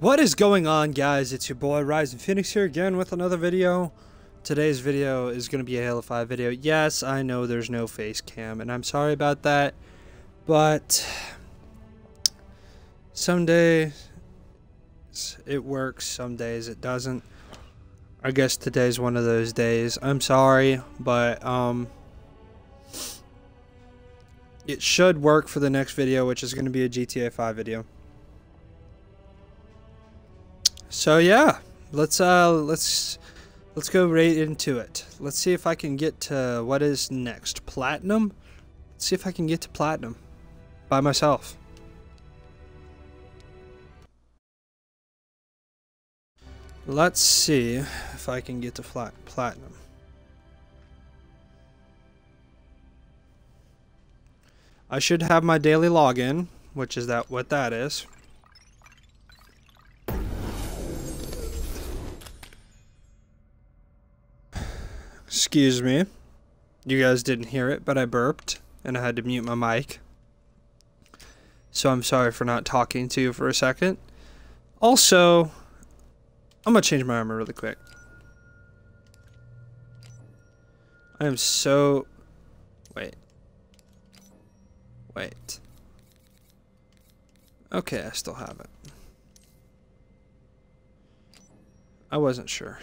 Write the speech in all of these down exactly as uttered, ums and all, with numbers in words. What is going on, guys? It's your boy Rysing Phoenix here again with another video. Today's video is going to be a Halo five video. Yes, I know there's no face cam, and I'm sorry about that, but some days it works, some days it doesn't. I guess today's one of those days. I'm sorry, but um, it should work for the next video, which is going to be a G T A five video. So yeah, let's uh let's let's go right into it. Let's see if I can get to what is next, platinum. Let's see if I can get to platinum by myself. Let's see if I can get to flat platinum. I should have my daily login, which is that what that is. Excuse me, you guys didn't hear it, but I burped and I had to mute my mic. So I'm sorry for not talking to you for a second. Also, I'm gonna change my armor really quick. I am so... Wait. Wait. Okay, I still have it. I wasn't sure.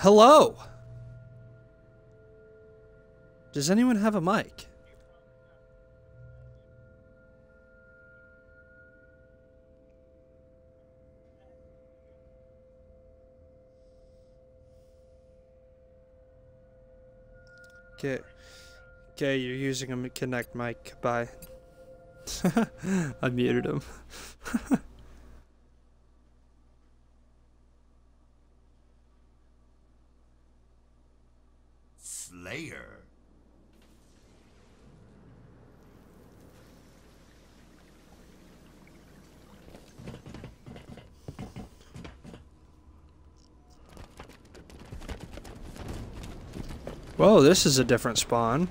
Hello! Does anyone have a mic? Okay. Okay, you're using a Kinect mic. Bye. I muted him. Layer. Whoa, this is a different spawn.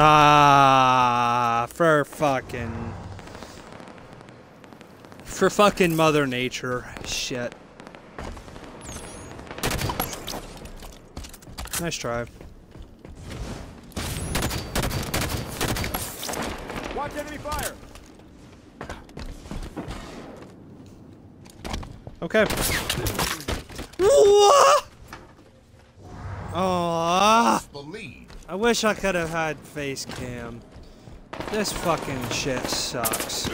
Ah, for fucking, for fucking Mother Nature, shit. Nice try. Watch enemy fire. Okay. What? Oh. I wish I could have had face cam. This fucking shit sucks.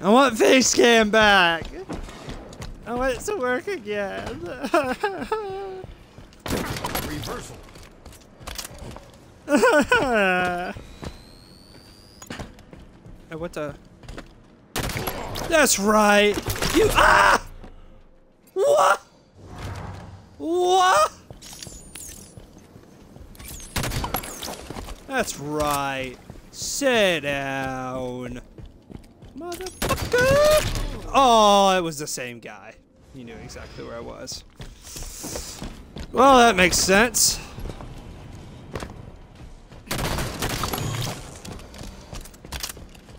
I want face cam back. I want it to work again. Reversal. Hey, what the? That's right. You ah. What? What? That's right. Sit down. Motherfucker! Oh, it was the same guy. You knew exactly where I was. Well, that makes sense.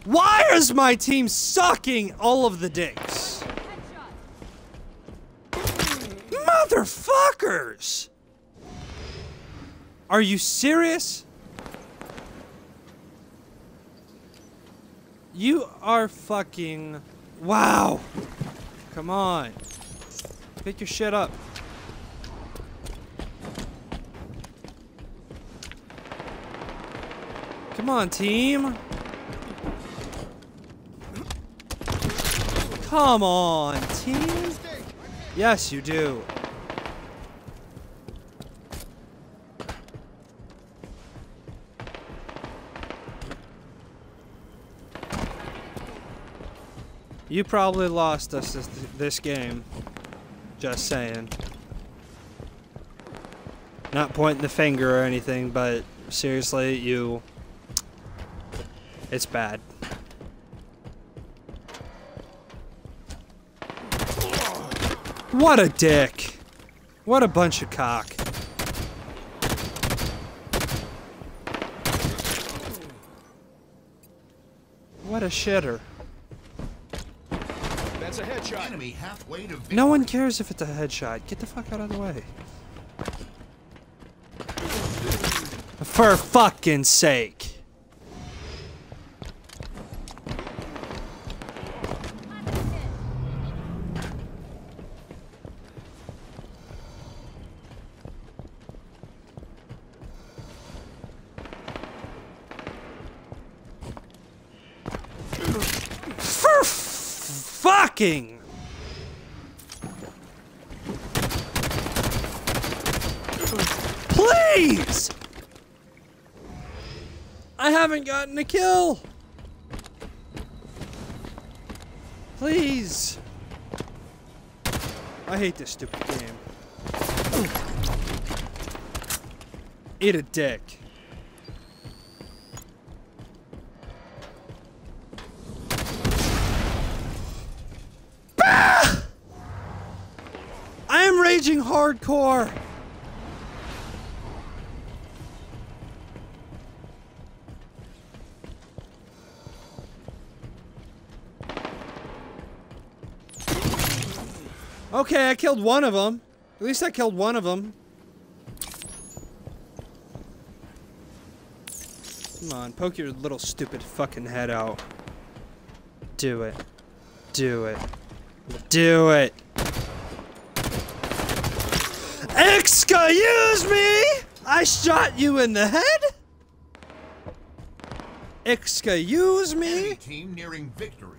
Why is my team sucking all of the dicks? Motherfuckers! Are you serious? You are fucking... Wow! Come on. Pick your shit up. Come on, team. Come on, team. Yes, you do. You probably lost us this, this game. Just saying. Not pointing the finger or anything, but seriously, you... It's bad. What a dick! What a bunch of cock. What a shitter. That's a headshot. Enemy halfway to no one cares if it's a headshot. Get the fuck out of the way. For fucking sake. Fucking! Please! I haven't gotten a kill! Please! I hate this stupid game. Eat a dick. Hardcore. Okay, I killed one of them. At least I killed one of them. Come on, poke your little stupid fucking head out. Do it. Do it. Do it. Excuse me! I shot you in the head? Excuse me? Enemy team nearing victory.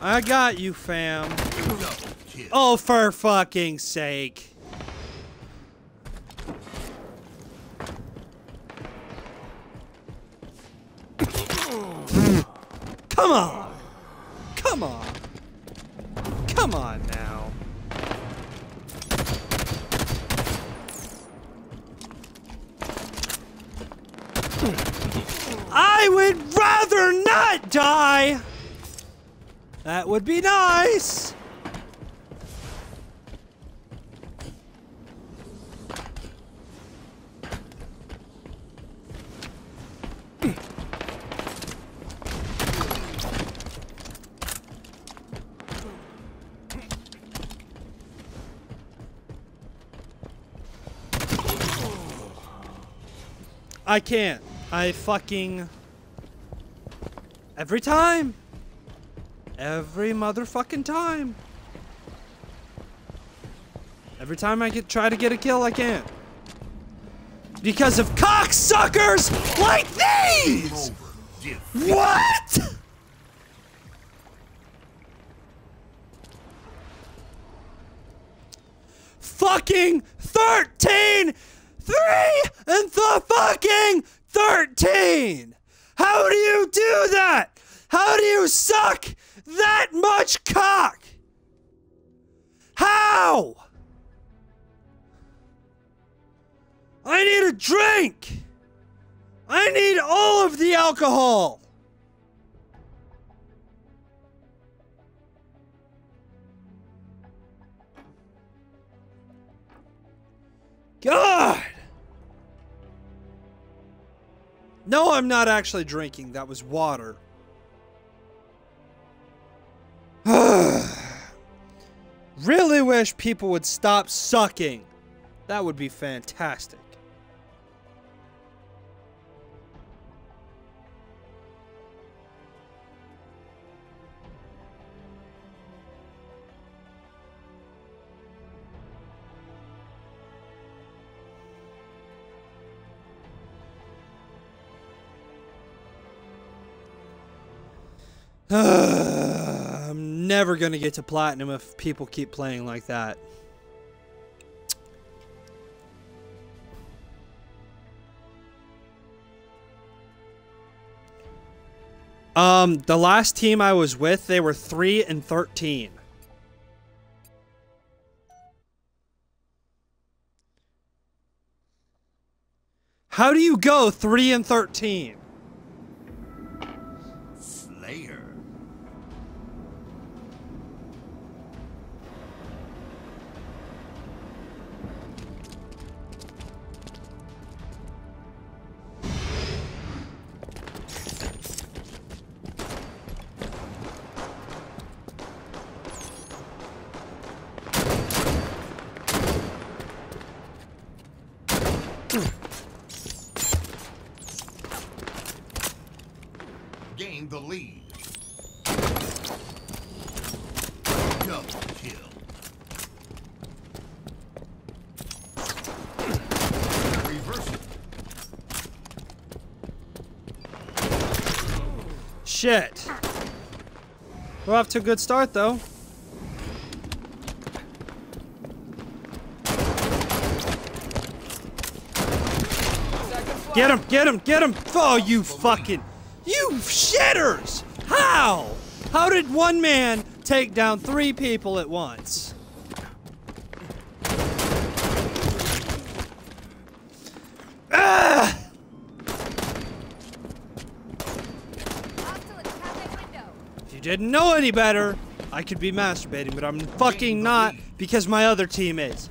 I got you, fam. Oh, for fucking sake. Come on! Come on. Come on now. I would rather not die. That would be nice. I can't. I fucking... Every time! Every motherfucking time! Every time I get try to get a kill, I can't. Because of cocksuckers like these! What?! Fucking thirteen! Three and the fucking thirteen! How do you do that? How do you suck that much cock? How? I need a drink! I need all of the alcohol! God! No, I'm not actually drinking. That was water. Really wish people would stop sucking. That would be fantastic. I'm never gonna get to platinum if people keep playing like that. Um, the last team I was with, they were three and thirteen. How do you go three and thirteen? Slayer. The lead. Double kill. Reversal. Shit. We're off to a good start, though. Get him! Get him! Get him! Oh, you fucking. You shitters! How? How did one man take down three people at once? Ah! If you didn't know any better, I could be masturbating, but I'm fucking not because my other team is.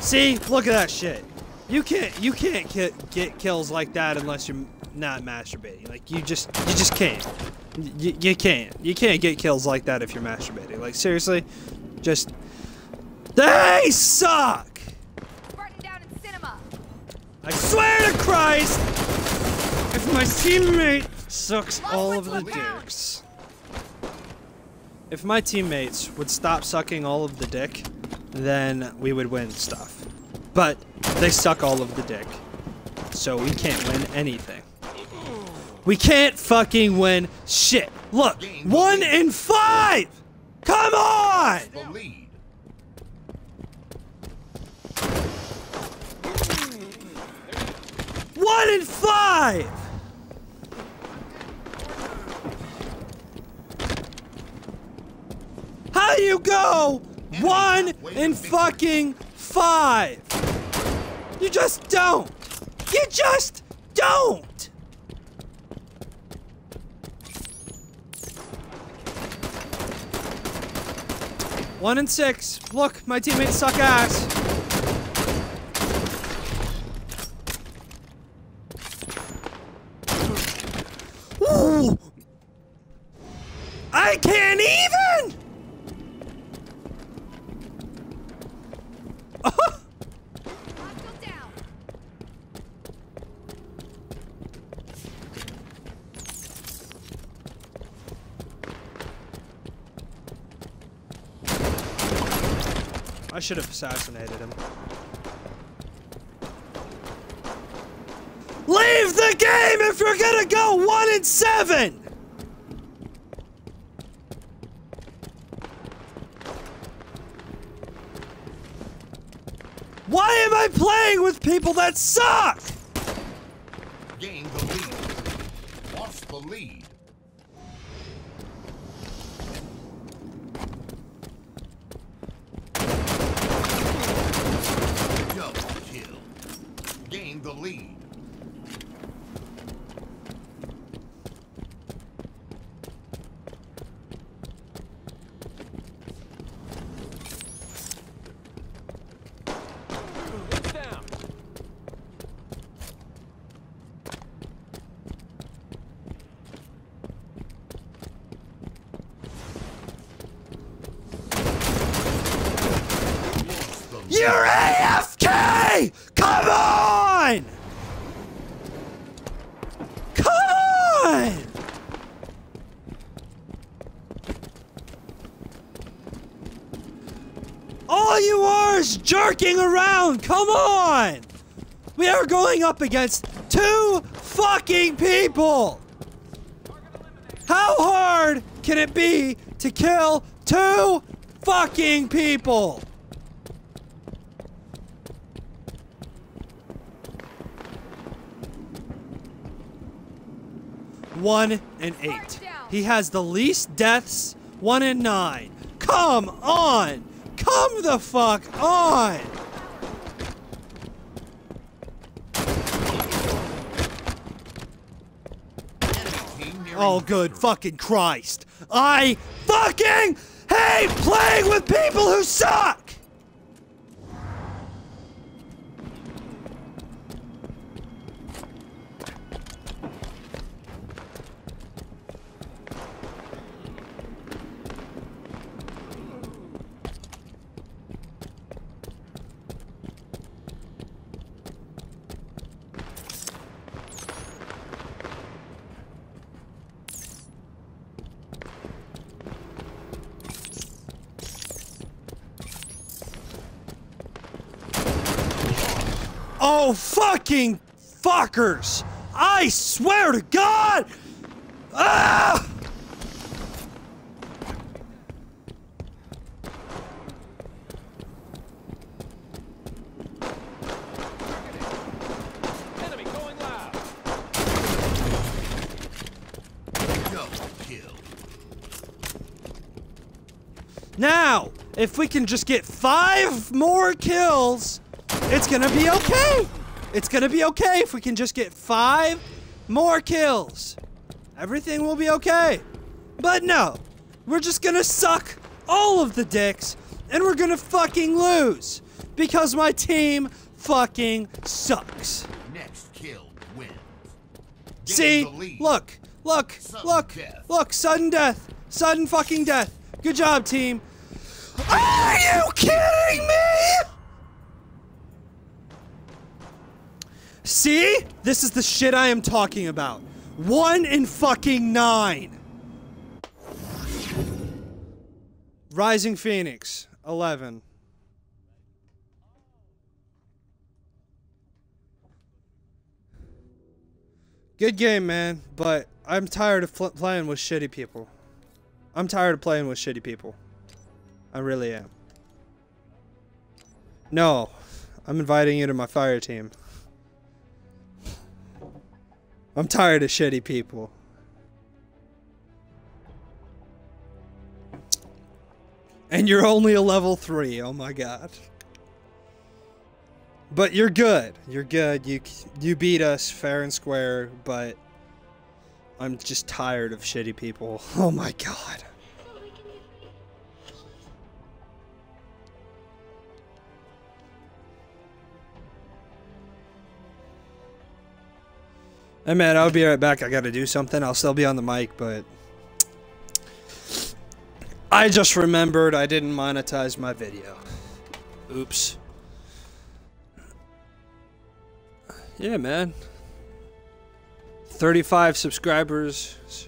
See? Look at that shit. You can't. You can't ki- get kills like that unless you're. Not masturbating. Like you just you just can't you, you can't you can't get kills like that if you're masturbating. Like seriously, just they suck. Down in cinema. I swear to Christ, if my teammate sucks Love all of the down. dicks if my teammates would stop sucking all of the dick, then we would win stuff, but they suck all of the dick, so we can't win anything. We can't fucking win shit. Look, one in five. Come on. One in five. How do you go one in fucking five? You just don't. You just don't. One and six. Look, my teammates suck ass. Ooh. I can't even! Oh. I should have assassinated him. Leave the game if you're gonna go one and seven! Why am I playing with people that suck? Gained the lead. Lost the lead. The lead. It's down. You're A F K! Come on! Come on! All you are is jerking around. Come on! We are going up against two fucking people. How hard can it be to kill two fucking people? one and eight. He has the least deaths, one and nine. Come on! Come the fuck on! Oh, good fucking Christ. I fucking hate playing with people who suck! Oh, fucking fuckers! I swear to God! Ah! Enemy going loud. No kill. Now, if we can just get five more kills, it's gonna be okay. It's gonna be okay if we can just get five more kills. Everything will be okay. But no, we're just gonna suck all of the dicks and we're gonna fucking lose because my team fucking sucks. Next kill wins. See, look, look, look, look, sudden death, sudden fucking death. Good job, team. Are you kidding me? See? This is the shit I am talking about. One in fucking nine. Rysing Phoenix, eleven. Good game, man, but I'm tired of playing with shitty people. I'm tired of playing with shitty people. I really am. No, I'm inviting you to my fire team. I'm tired of shitty people. And you're only a level three, oh my god. But you're good, you're good, you, you beat us fair and square, but I'm just tired of shitty people, oh my god. Hey man, I'll be right back. I gotta do something. I'll still be on the mic, but I just remembered I didn't monetize my video. Oops. Yeah, man. thirty-five subscribers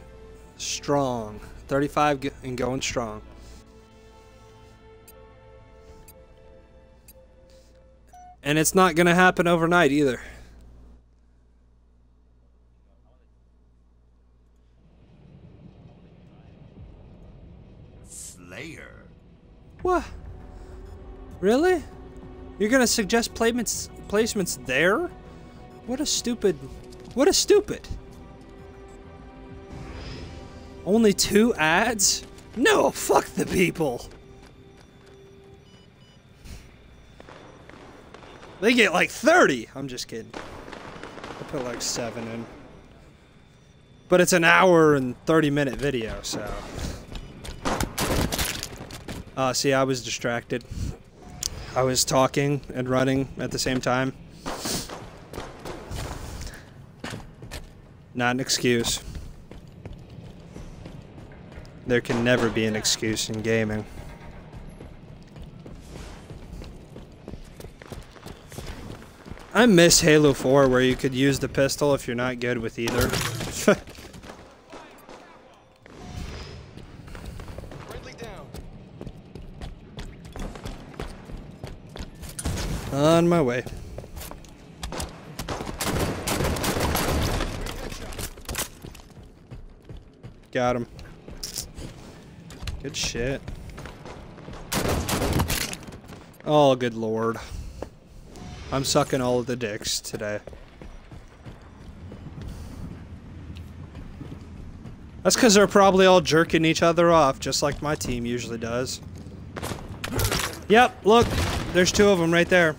strong. thirty-five and going strong. And it's not gonna happen overnight either. What? Really? You're gonna suggest placements placements there? What a stupid what a stupid. Only two ads? No, fuck the people. They get like thirty. I'm just kidding. I put like seven in. But it's an hour and thirty minute video, so. Uh, see, I was distracted. I was talking and running at the same time. Not an excuse. There can never be an excuse in gaming. I miss Halo four where you could use the pistol if you're not good with either. On my way. Got him. Good shit. Oh, good lord. I'm sucking all of the dicks today. That's because they're probably all jerking each other off, just like my team usually does. Yep, look, there's two of them right there.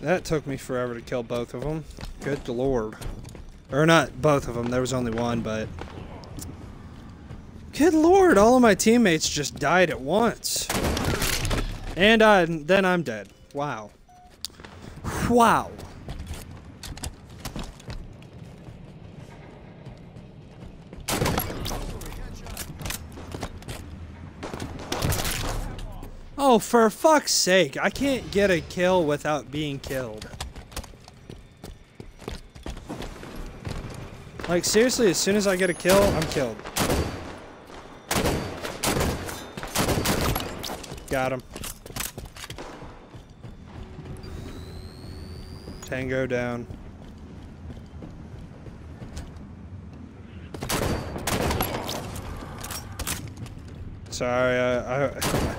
That took me forever to kill both of them. Good lord. Or not both of them, there was only one, but... Good lord, all of my teammates just died at once. And I, then I'm dead. Wow. Wow. Oh, for fuck's sake, I can't get a kill without being killed. Like, seriously, as soon as I get a kill, I'm killed. Got him. Tango down. Sorry, I... I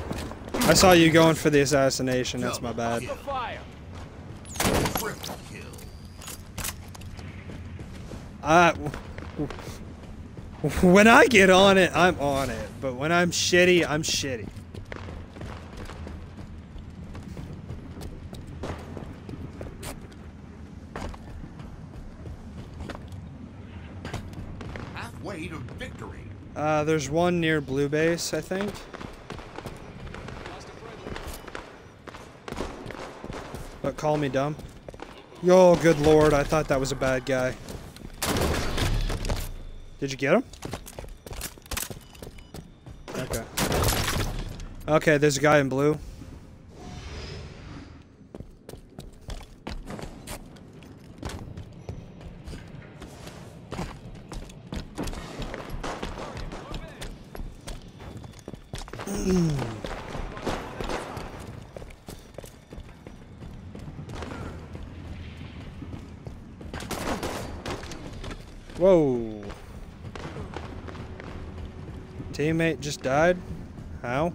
I saw you going for the assassination, that's my bad. I, when I get on it, I'm on it. But when I'm shitty, I'm shitty. Halfway to victory. Uh, there's one near blue base, I think. But call me dumb. Yo, good lord, I thought that was a bad guy. Did you get him? Okay. Okay, there's a guy in blue. Whoa. Teammate just died? How?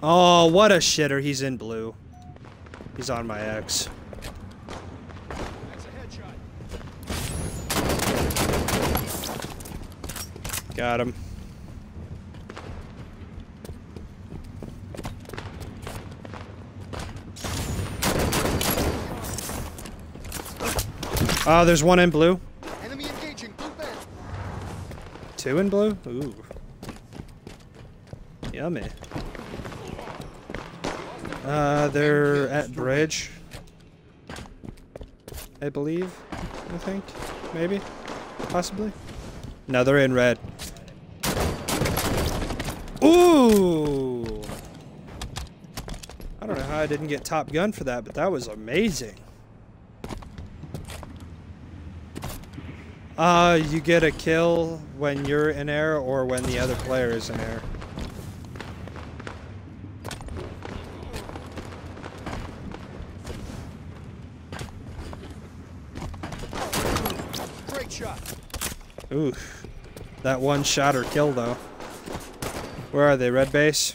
Oh, what a shitter. He's in blue. He's on my X. That's a headshot. Got him. Ah, uh, there's one in blue. Enemy engaging, blue fence. Two in blue? Ooh. Yummy. Uh, they're at bridge. I believe. I think. Maybe. Possibly. No, they're in red. Ooh! I don't know how I didn't get Top Gun for that, but that was amazing. Uh, you get a kill when you're in air or when the other player is in air. Great shot. Oof. That one shot or kill though. Where are they? Red base?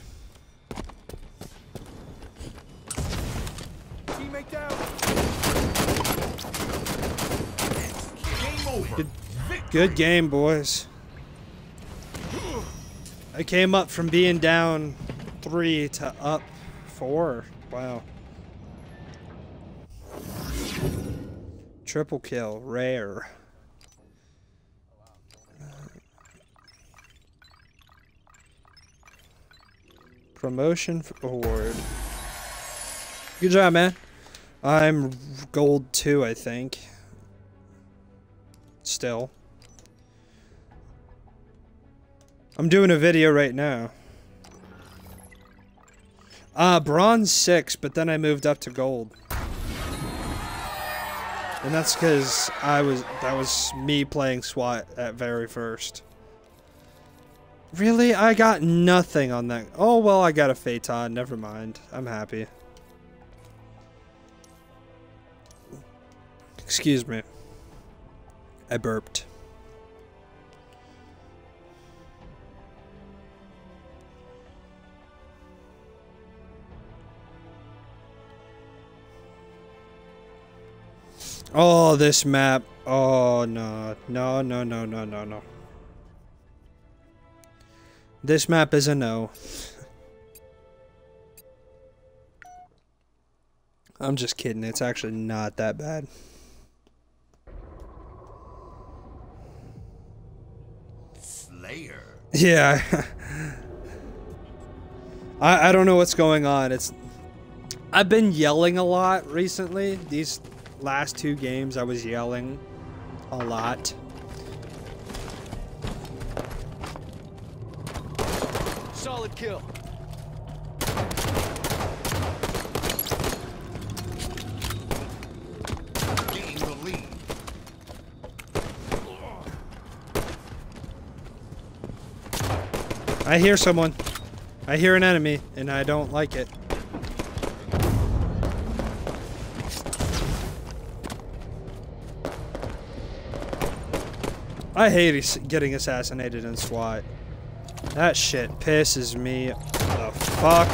Good game, boys. I came up from being down three to up four. Wow. Triple kill, rare. Promotion award. Good job, man. I'm gold two, I think. Still. I'm doing a video right now. Uh, bronze six, but then I moved up to gold. And that's because I was, that was me playing SWAT at very first. Really? I got nothing on that. Oh, well, I got a Phaeton. Never mind. I'm happy. Excuse me. I burped. Oh, this map. Oh, no. No, no, no, no, no, no. This map is a no. I'm just kidding. It's actually not that bad. Slayer. Yeah. I, I don't know what's going on. It's I've been yelling a lot recently. These last two games I was yelling a lot. Solid kill. Gain the lead. I hear someone. I hear an enemy and I don't like it. I hate getting assassinated in SWAT. That shit pisses me the fuck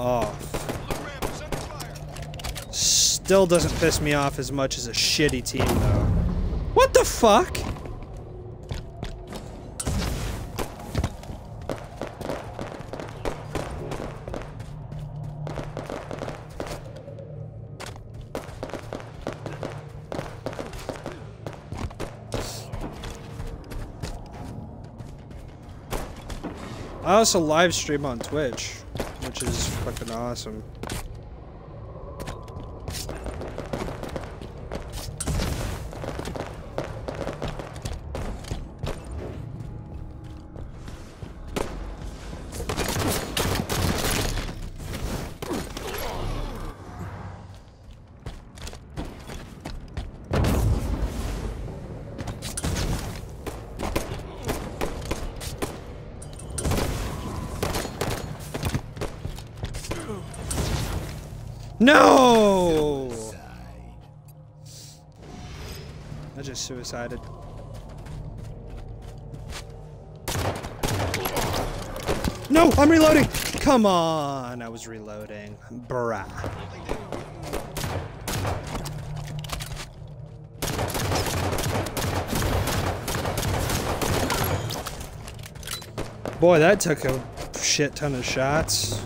off. Still doesn't piss me off as much as a shitty team, though. What the fuck? I also live stream on Twitch, which is fucking awesome. No! I just suicided. No, I'm reloading! Come on, I was reloading. Bruh. Boy, that took a shit ton of shots.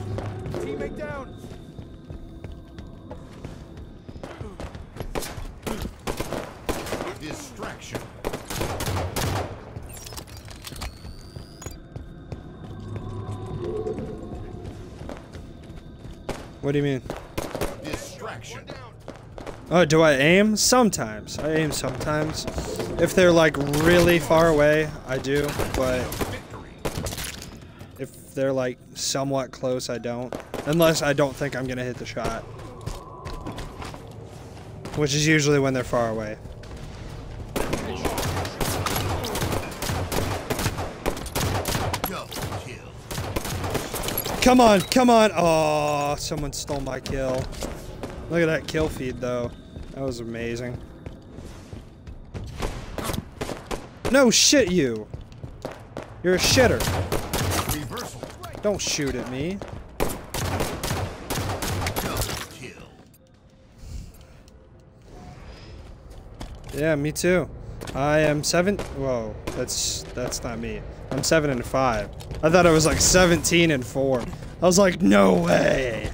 What do you mean? Distraction. Oh, do I aim? Sometimes. I aim sometimes. If they're like really far away, I do, but if they're like somewhat close, I don't. Unless I don't think I'm gonna hit the shot. Which is usually when they're far away. Come on, come on. Oh, someone stole my kill. Look at that kill feed, though. That was amazing. No, shit you. You're a shitter. Don't shoot at me. Yeah, me too. I am seven. Whoa, that's that's not me. I'm seven and five. I thought I was like seventeen and four. I was like, no way.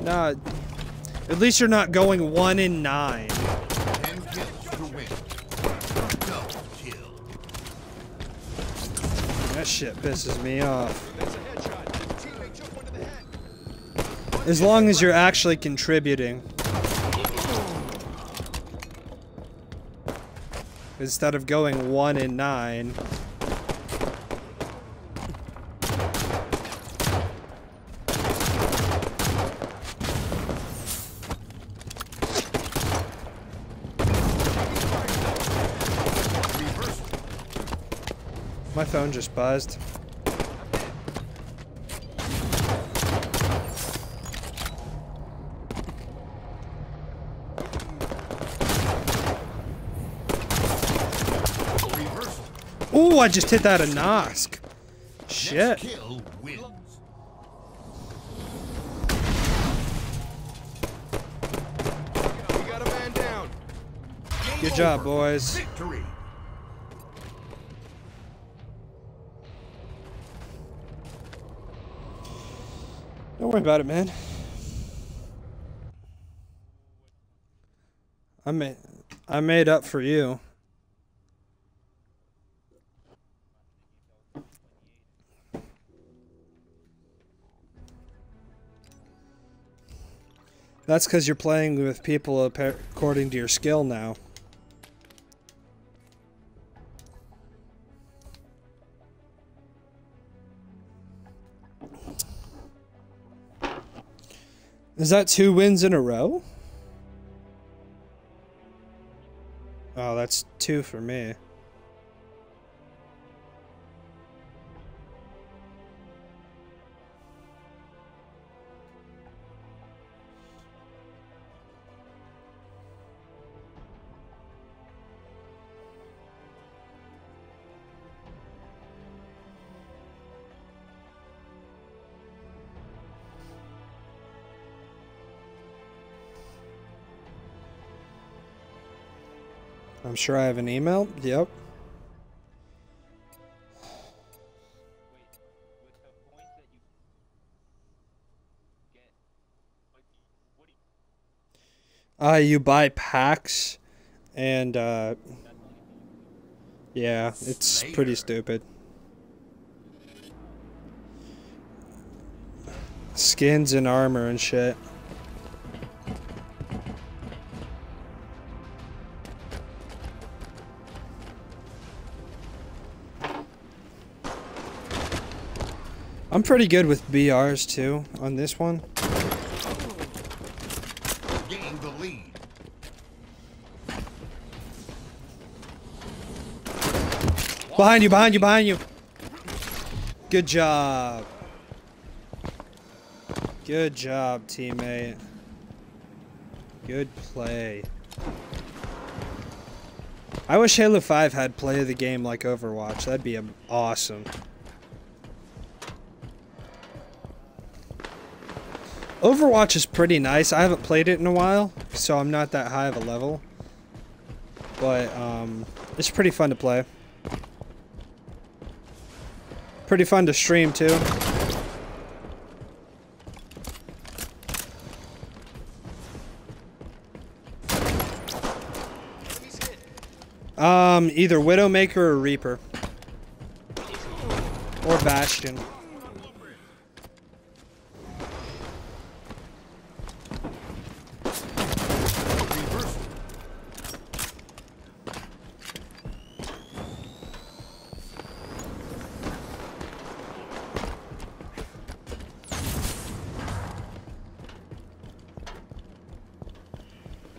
Nah, at least you're not going one in nine. That shit pisses me off. As long as you're actually contributing. Instead of going one in nine. My phone just buzzed. Ooh, I just hit that a Nosk. Shit. Good job, boys. Victory. Don't worry about it, man. I made, I made up for you. That's because you're playing with people according to your skill now. Is that two wins in a row? Oh, that's two for me. I'm sure I have an email. Yep. Uh, you buy packs and, uh, yeah, it's pretty stupid. Skins and armor and shit. I'm pretty good with B Rs too on this one. Gain the lead. Behind you, behind you, behind you. Good job. Good job, teammate. Good play. I wish Halo five had play of the game like Overwatch. That'd be awesome. Overwatch is pretty nice. I haven't played it in a while, so I'm not that high of a level. But, um, it's pretty fun to play. Pretty fun to stream, too. Um, either Widowmaker or Reaper. Or Bastion.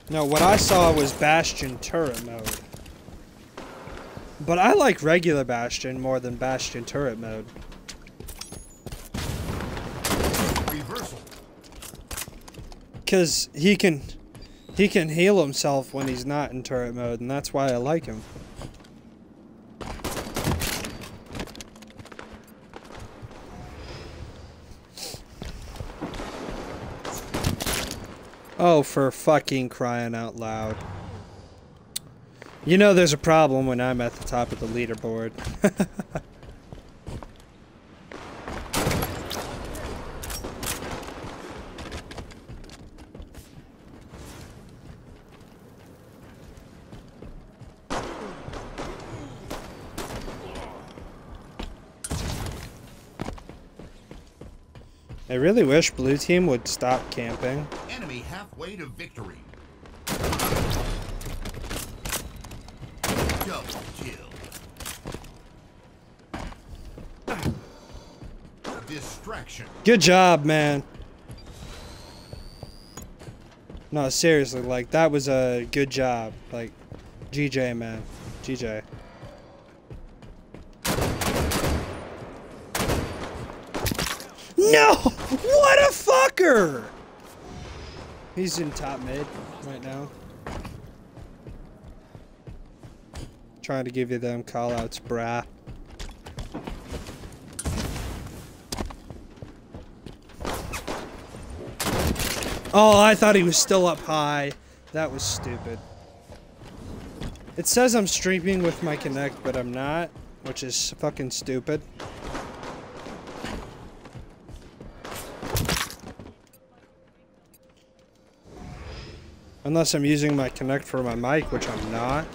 No, what I saw was Bastion turret mode. But I like regular Bastion more than Bastion turret mode. Reversal. Cause he can he can heal himself when he's not in turret mode, and that's why I like him. Oh, for fucking crying out loud. You know there's a problem when I'm at the top of the leaderboard. I really wish Blue Team would stop camping. Enemy halfway to victory. Double kill. Distraction. Good job, man. No, seriously, like that was a good job. Like, G J, man. G J. No! What a fucker! He's in top mid right now. Trying to give you them callouts, brah. Oh, I thought he was still up high. That was stupid. It says I'm streaming with my Kinect, but I'm not, which is fucking stupid. Unless I'm using my Kinect for my mic, which I'm not.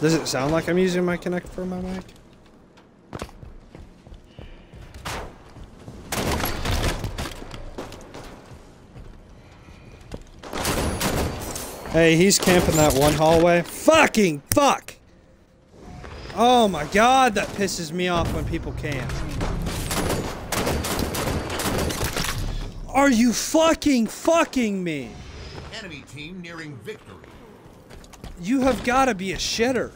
Does it sound like I'm using my Kinect for my mic? Hey, he's camping that one hallway. Fucking fuck! Oh my god, that pisses me off when people camp. Are you fucking fucking me? Enemy team nearing victory. You have got to be a shitter.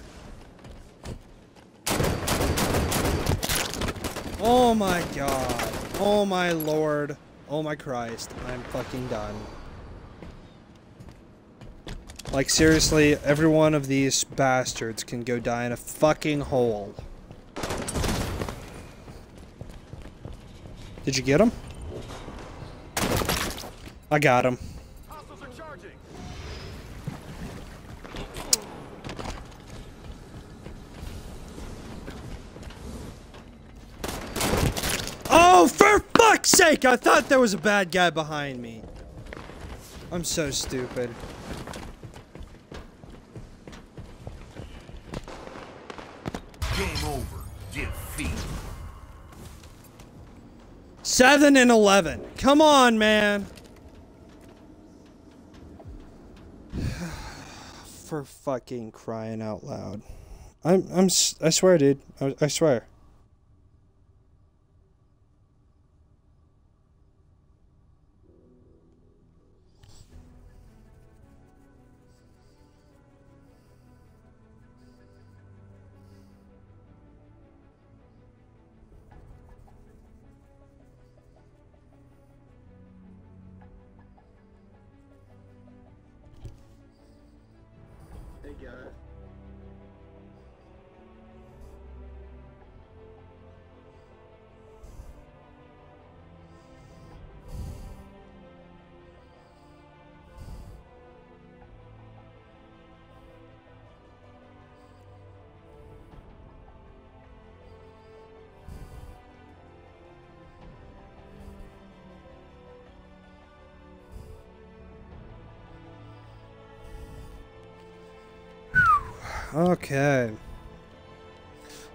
Oh my god. Oh my lord. Oh my Christ. I'm fucking done. Like, seriously, every one of these bastards can go die in a fucking hole. Did you get him? I got him. Hostiles are charging. Oh, for fuck's sake! I thought there was a bad guy behind me. I'm so stupid. seven and eleven. Come on, man. For fucking crying out loud. I'm I'm I swear, dude. I, I swear. Okay,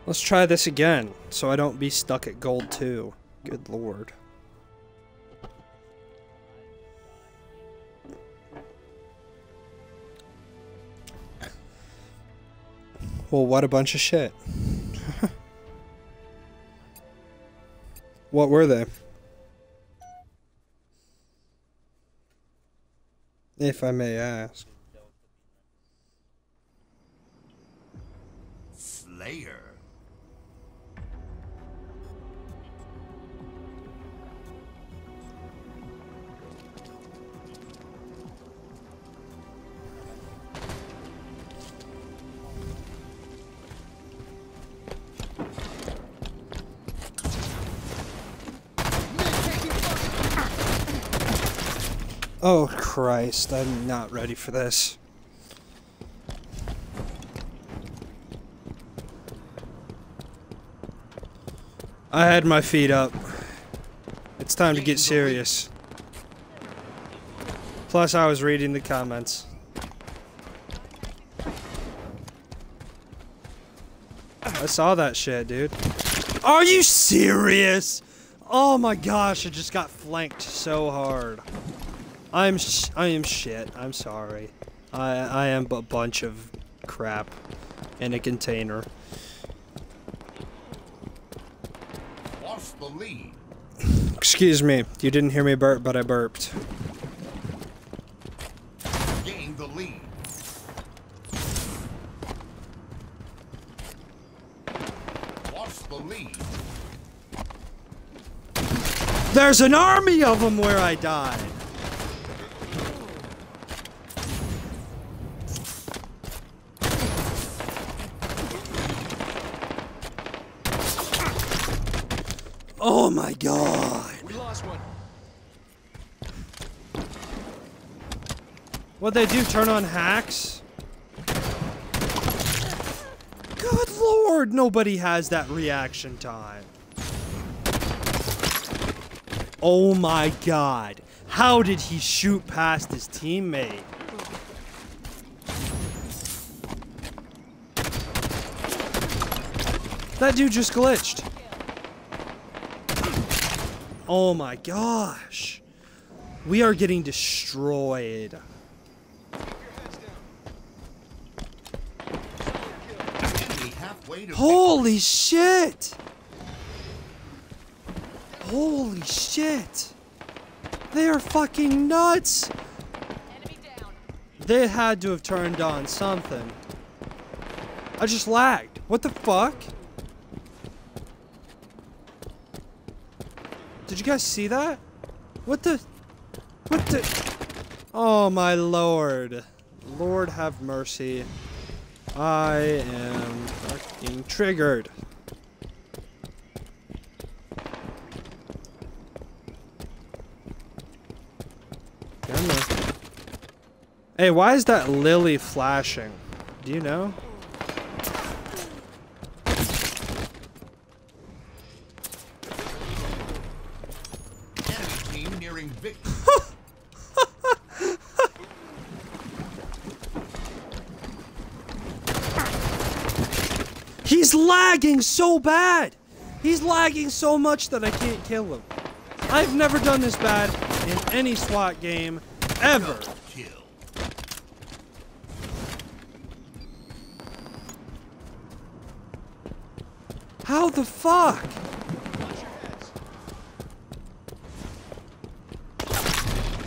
let's try this again, so I don't be stuck at gold two. Good lord. Well, what a bunch of shit. What were they? If I may ask. Oh Christ, I'm not ready for this. I had my feet up. It's time to get serious. Plus, I was reading the comments. I saw that shit, dude. Are you serious? Oh my gosh, I just got flanked so hard. I'm sh I am shit. I'm sorry. I I am but a bunch of crap in a container. Excuse me, you didn't hear me burp, but I burped. Gain the lead. Lost the lead. There's an army of them where I died. Oh my god. We lost one. What they do? Turn on hacks? Good lord, nobody has that reaction time. Oh my god. How did he shoot past his teammate? That dude just glitched. Oh my gosh. We are getting destroyed. Holy shit! Holy shit! They are fucking nuts! Enemy down. They had to have turned on something. I just lagged. What the fuck? Did you guys see that? What the? What the? Oh my lord. Lord have mercy. I am fucking triggered. Hey, why is that lily flashing? Do you know? Enemy team nearing victory. He's lagging so bad. He's lagging so much that I can't kill him. I've never done this bad in any SWAT game ever. How the fuck?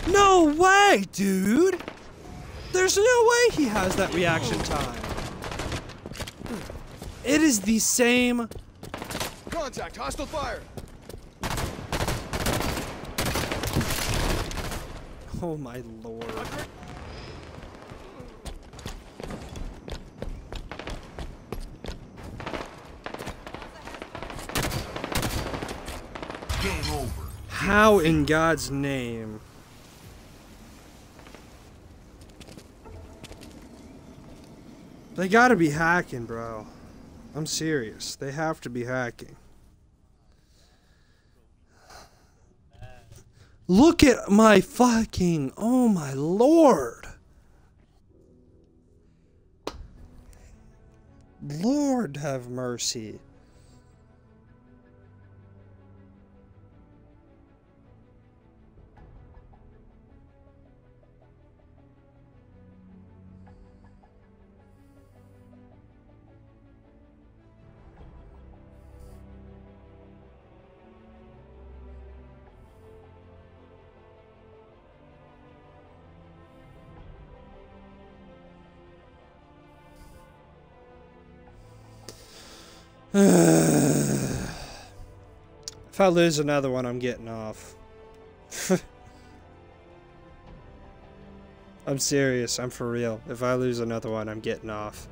No way, dude! There's no way he has that reaction time. It is the same. Contact, hostile fire. Oh my lord. How in God's name? They gotta be hacking, bro. I'm serious. They have to be hacking. Look at my fucking... Oh my lord. Lord have mercy. If I lose another one, I'm getting off. I'm serious. I'm for real. If I lose another one, I'm getting off.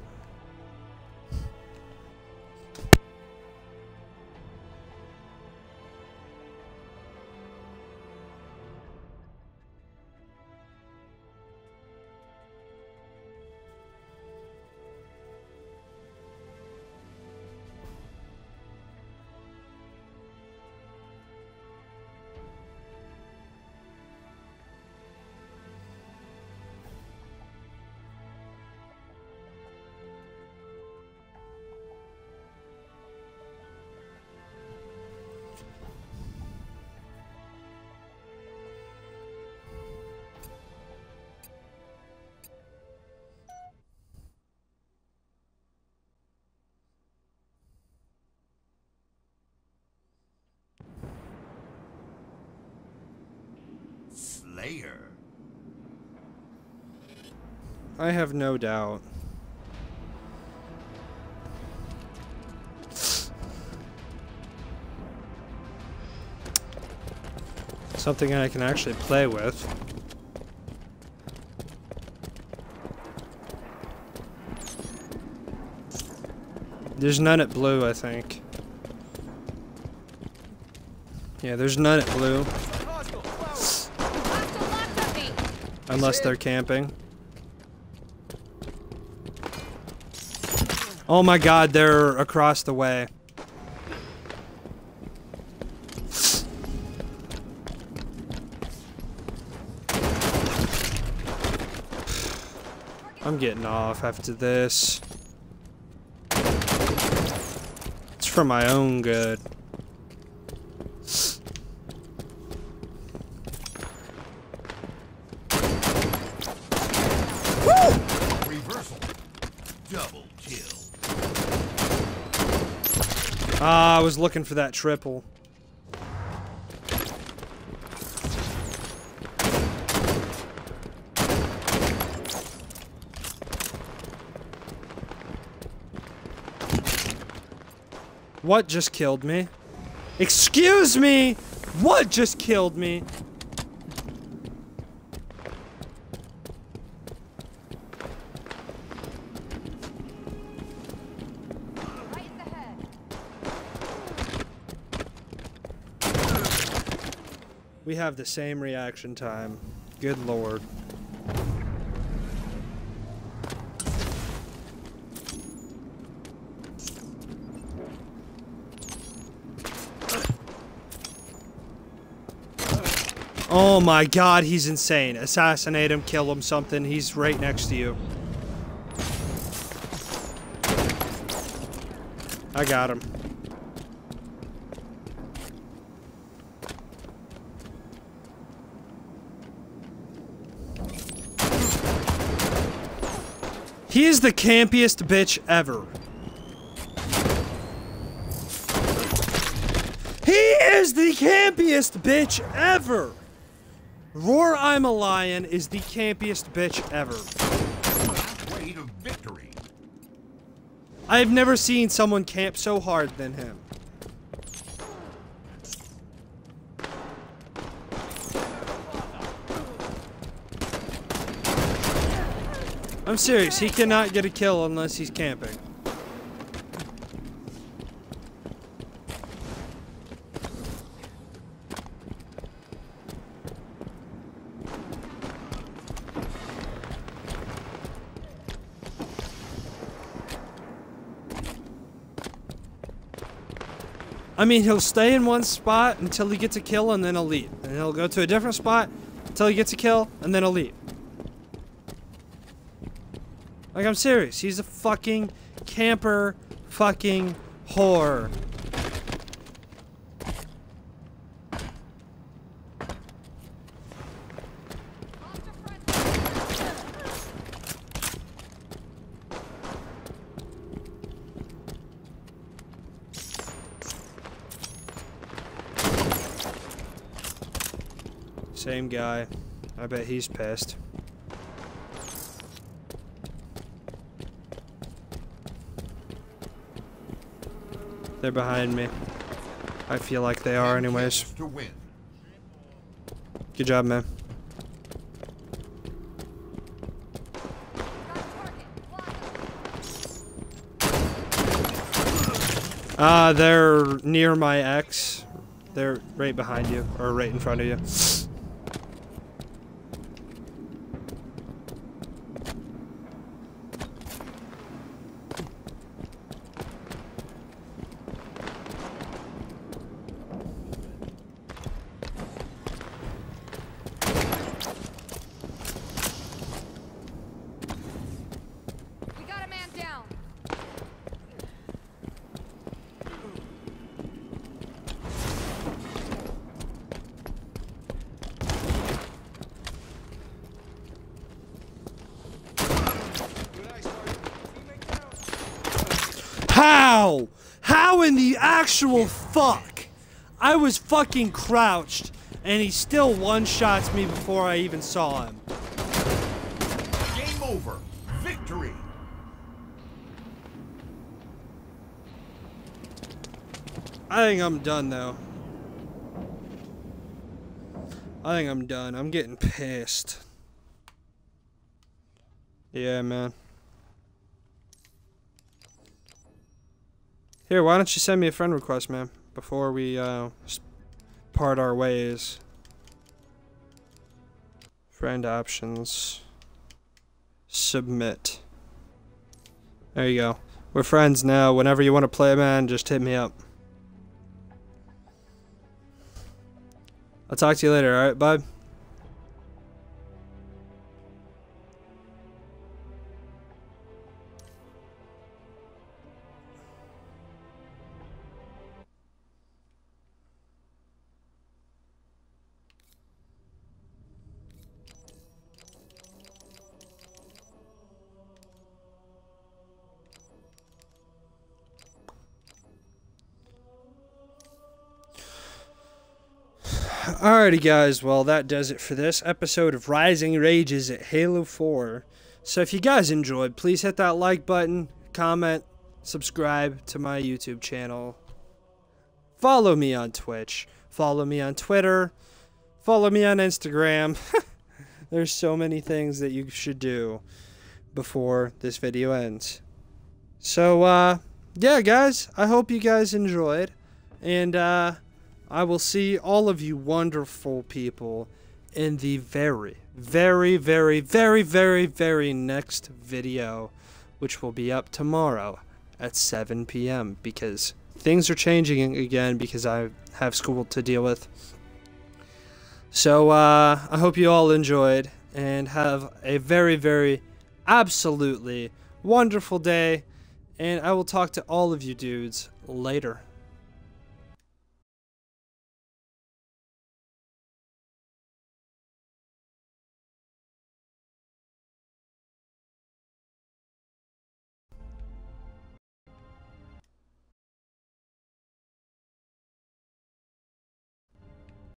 I have no doubt. Something I can actually play with. There's none at blue, I think. Yeah, there's none at blue. Unless they're camping. Oh my god, they're across the way. I'm getting off after this. It's for my own good. Ah, uh, I was looking for that triple. What just killed me? Excuse me! What just killed me? We have the same reaction time. Good lord. Oh my god, he's insane. Assassinate him, kill him, something. He's right next to you. I got him. He is the campiest bitch ever. He is the campiest bitch ever! Roar I'm a Lion is the campiest bitch ever. Way to victory. I have never seen someone camp so hard than him. I'm serious, he cannot get a kill unless he's camping. I mean, he'll stay in one spot until he gets a kill and then he'll leave. And he'll go to a different spot until he gets a kill and then he'll leave. Like, I'm serious. He's a fucking camper fucking whore. Same guy. I bet he's pissed. They're behind me. I feel like they are anyways. Good job, man. Ah, uh, they're near my ex. They're right behind you, or right in front of you. How? How in the actual fuck? I was fucking crouched, and he still one-shots me before I even saw him. Game over. Victory. I think I'm done, though. I think I'm done. I'm getting pissed. Yeah, man. Here, why don't you send me a friend request, man, before we uh, part our ways. Friend options. Submit. There you go. We're friends now. Whenever you want to play, man, just hit me up. I'll talk to you later, alright, bye. Alrighty guys, well that does it for this episode of Rising Rages at Halo four. So if you guys enjoyed, please hit that like button, comment, subscribe to my YouTube channel. Follow me on Twitch. Follow me on Twitter. Follow me on Instagram. There's so many things that you should do before this video ends. So, uh, yeah guys, I hope you guys enjoyed. And, uh... I will see all of you wonderful people in the very, very, very, very, very, very next video, which will be up tomorrow at seven p m because things are changing again because I have school to deal with. So, uh, I hope you all enjoyed and have a very, very, absolutely wonderful day, and I will talk to all of you dudes later.